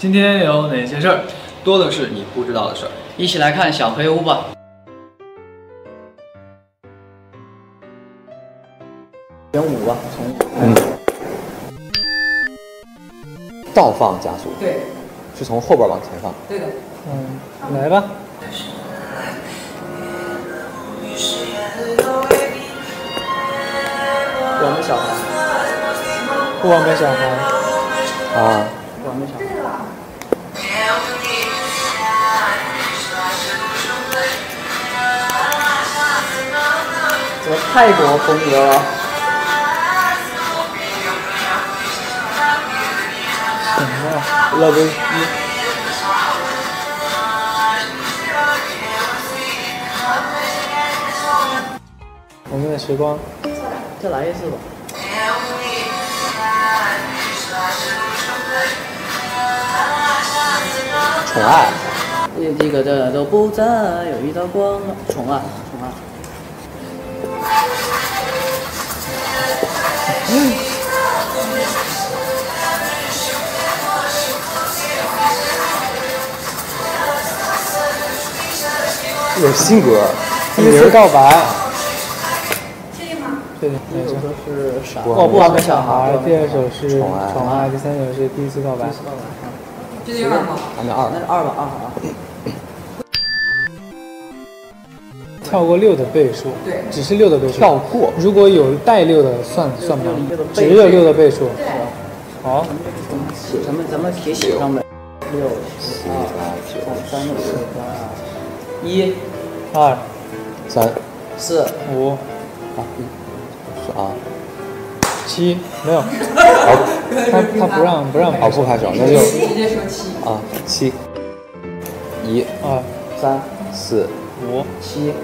今天有哪些事儿？多的是你不知道的事儿。一起来看小黑屋吧。选五吧，从五。倒放加速。对。是从后边往前放。对的。来吧。 我们小孩，我们小孩，啊，我们小孩。怎么泰国风格了？什么呀？Love you。 我们的时光，再来一次吧。宠爱，这个这都不再有一道光了。宠爱，宠爱。有新歌，一人告白。 对，第一首歌是《傻》，我不玩个小孩。第二首是《宠爱》，第三首是《第一次告白》。这是二吗？还没二，那是二吧，二。跳过六的倍数，对，只是六的倍数。跳过，如果有带六的，算不上，只有六的倍数。好，咱们铁写上呗。六、二、九、三、一、二、三、四、五、八。 啊，七没有，他不让跑步拍手，那就直接说七啊，七，一、二、三、四、五、七、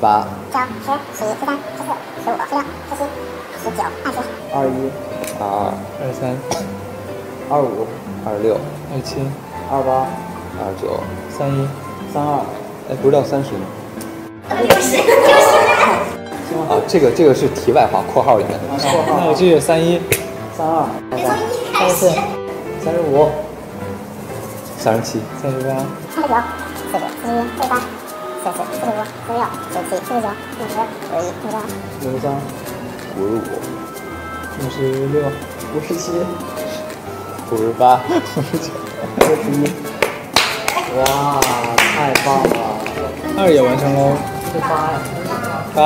八、九、十、十一、十三、十四、十五、十六、十七、十九、二十、21、22、23、25、26、27、28、29、31、32，哎，不是到30吗？就是。 啊，这个是题外话，括号里面的。那我记得31、32、34、35、37、38、39、40、41、43、44、45、46、47、49、50、51、53、55、56、57、58、59、61。哇，太棒了！二也完成喽。是八呀。八。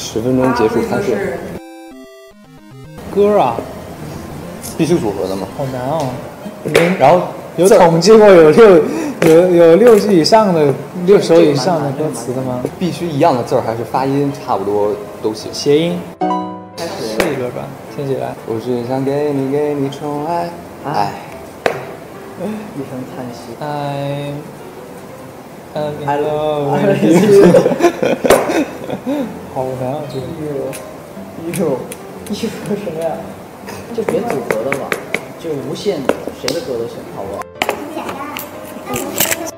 10分钟结束拍摄。歌啊，必须组合的嘛。好难哦。然后有统计过有六句以上的6首以上的歌词的吗？必须一样的字儿还是发音差不多都行。谐音。开始试一个吧，听起来。我只想给你宠爱。哎。一声叹息。哎。I love you。 好难啊！这个一首什么呀？就别组合了吧，就无限的，谁的歌都行，好不好？简单。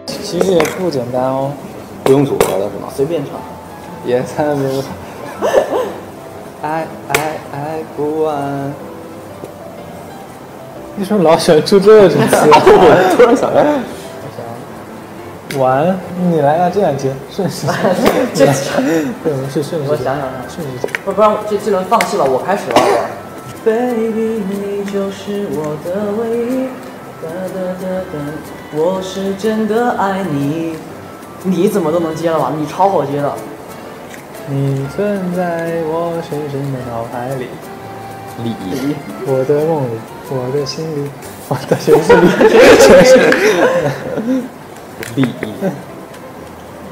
其实也不简单哦。不用组合了是吗？随便唱。也太没有。爱不完。你是不是老喜欢出这种词？我突然想到。 完，你来啊！这两节顺时针，这对，是顺时针。我想想啊，顺时针。不然这轮放弃了，我开始了。Baby， 你就是我的唯一，我是真的爱你。你怎么都能接了吧？你超好接的。你存在我深深的脑海里，里，我的梦里，我的心里，我的全是你，全是。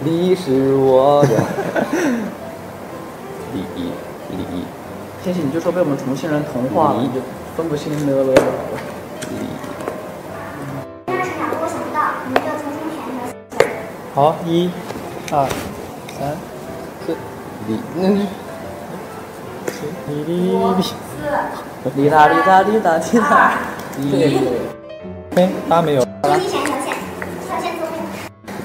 你是我的你。天心，你就说被我们重庆人同化了，你就分不清那个了。你。我想不到，你就重新选择。好，1、2、3、4。哩哒哩哒哩哒哩哒。8没有。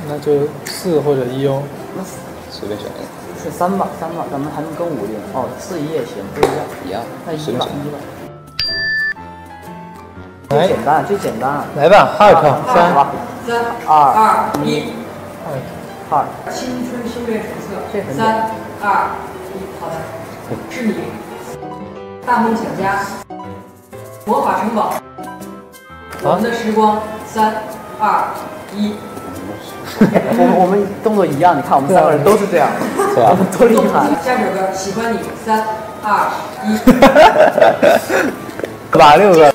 那就4或者1哦，那随便选一个，是3吧，咱们还能跟5定哦，4、1也行，不一样，那1吧。最简单，最简单。来吧，二考3、2、1。二。青春修炼手册。3、2、1，好的。是你。大梦想家。魔法城堡。我们的时光。3、2、1。我们动作一样，你看我们三个人都是这样，我们多厉害！下首歌《喜欢你》，3、2、1，哪六个？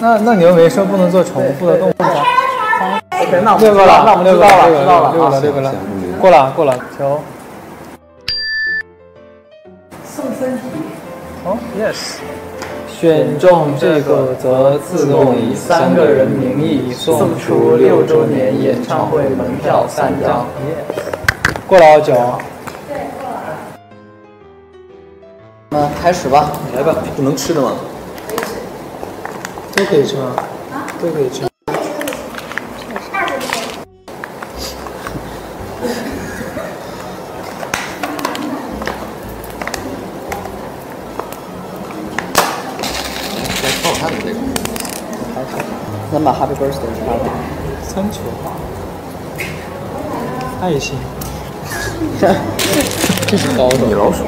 那你又没说不能做重复的动作。那我们六个了，那我们六个了，过了，球。送分题。哦 ，yes。 选中这个则自动以3个人名义送出6周年演唱会门票3张。过了9。对，过了。那开始吧，来吧，你能吃的吗？可以吃。都可以吃吗？啊，都可以吃。咱把 Happy Birthday 发了，3球，爱心，这是高的米老鼠。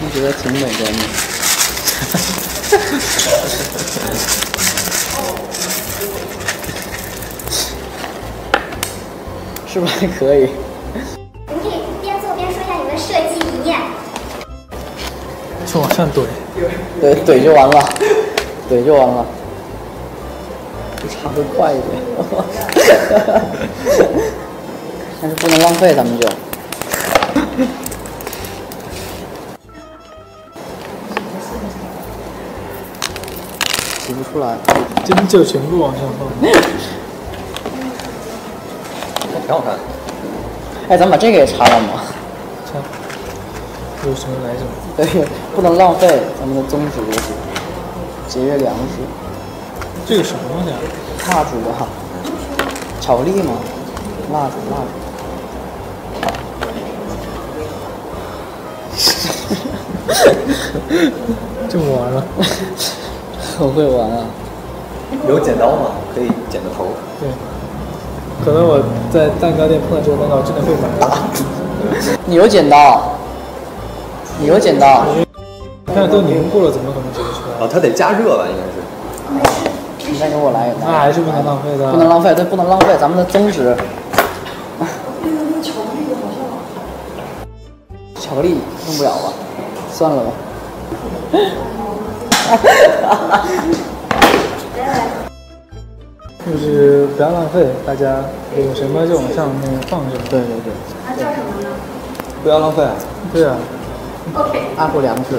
你觉得挺美的呢。是不是还可以？ 往上怼，怼就完了，怼就完了，就插得快一点，但是不能浪费咱们就。挤不出来，真就全部往上放。还挺好看的。哎，咱把这个也插了吗？插。 有什么来什么，对，不能浪费咱们的宗旨就是节约粮食。这个什么东西啊？蜡烛吧，巧克力吗？蜡烛。这么玩了，很会玩啊！有剪刀吗？可以剪个头。对，可能我在蛋糕店碰到这个蛋糕，真的会买。你有剪刀？ 你有剪刀，但都凝固了，怎么可能取出来？哦，它得加热吧，应该是。你再给我来一个。那还是不能浪费的。不能浪费，对，不能浪费，咱们的宗旨。那巧克力好像。巧克力弄不了吧？算了吧。就是不要浪费，大家有什么就往上那个放着。对对对。那叫什么呢？不要浪费。对啊。 OK， 爱护粮食。